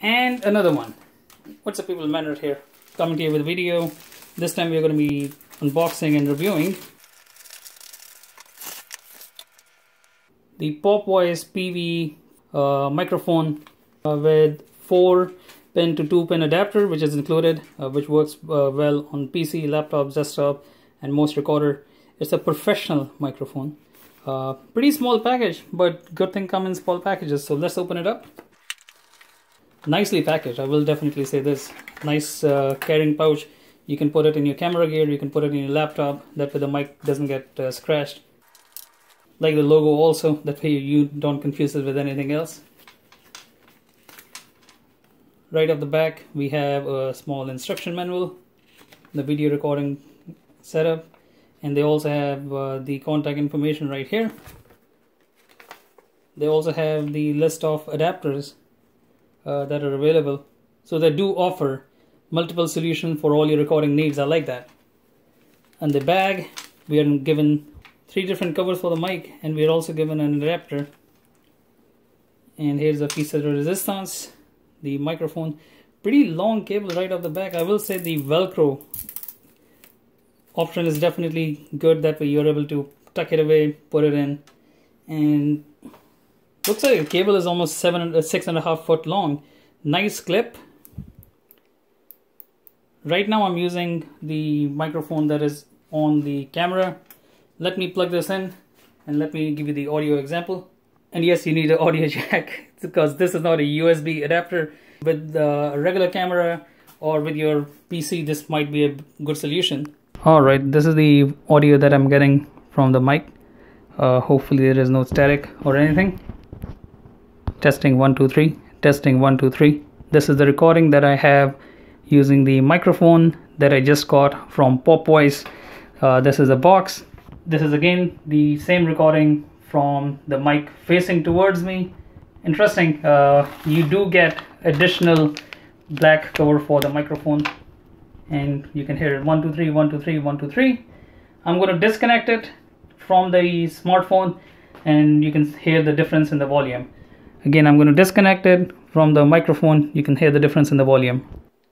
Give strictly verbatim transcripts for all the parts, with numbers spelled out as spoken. and another one. What's up, people? ManRat here, coming to you with a video. This time we're going to be unboxing and reviewing the Pop Voice P V uh, microphone uh, with four pin to two pin adapter, which is included, uh, which works uh, well on P C, laptops, desktop, and most recorder. It's a professional microphone. Uh, pretty small package, but good thing comes in small packages. So let's open it up. Nicely packaged, I will definitely say this. Nice uh, carrying pouch. You can put it in your camera gear, you can put it in your laptop, that way the mic doesn't get uh, scratched. Like the logo also, that way you don't confuse it with anything else. Right up the back we have a small instruction manual, the video recording setup, and they also have uh, the contact information right here. They also have the list of adapters uh, that are available. So they do offer multiple solutions for all your recording needs. I like that. And the bag, we are given three different covers for the mic, and we are also given an adapter. And here's a piece of resistance, the microphone. Pretty long cable right off the back. I will say the Velcro option is definitely good, that way you're able to tuck it away, put it in, and looks like the cable is almost seven, six and a half foot long. Nice clip. Right now I'm using the microphone that is on the camera. Let me plug this in and let me give you the audio example. And yes, you need an audio jack because this is not a U S B adapter. With the regular camera or with your P C, this might be a good solution. Alright, this is the audio that I'm getting from the mic. Uh, hopefully there is no static or anything. Testing one two three, testing one two three. This is the recording that I have using the microphone that I just got from Pop Voice. Uh, this is a box. This is again the same recording from the mic facing towards me. Interesting, uh, you do get additional black cover for the microphone, and you can hear it one two three, one two three, one two three. I'm going to disconnect it from the smartphone and you can hear the difference in the volume. Again, I'm going to disconnect it from the microphone. You can hear the difference in the volume.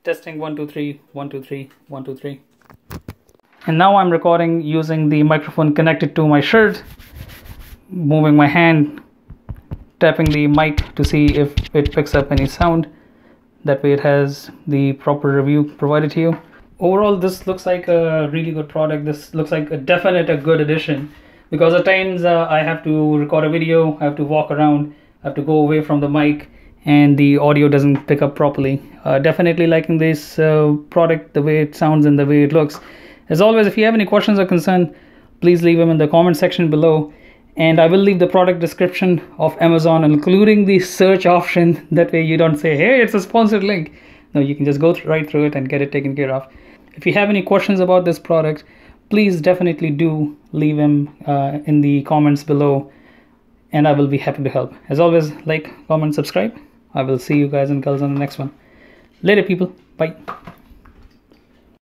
Testing one two three, one two three, one two three. And now I'm recording using the microphone connected to my shirt, moving my hand, tapping the mic to see if it picks up any sound. That way it has the proper review provided to you. Overall, this looks like a really good product. This looks like a definite a good addition, because at times uh, I have to record a video, I have to walk around, I have to go away from the mic, and the audio doesn't pick up properly. Uh, definitely liking this uh, product, the way it sounds and the way it looks. As always, if you have any questions or concern, please leave them in the comment section below. And I will leave the product description of Amazon, including the search option. That way you don't say, hey, it's a sponsored link. No, you can just go th- right through it and get it taken care of. If you have any questions about this product, please definitely do leave them uh, in the comments below. And I will be happy to help. As always, like, comment, subscribe. I will see you guys and girls on the next one. Later, people. Bye.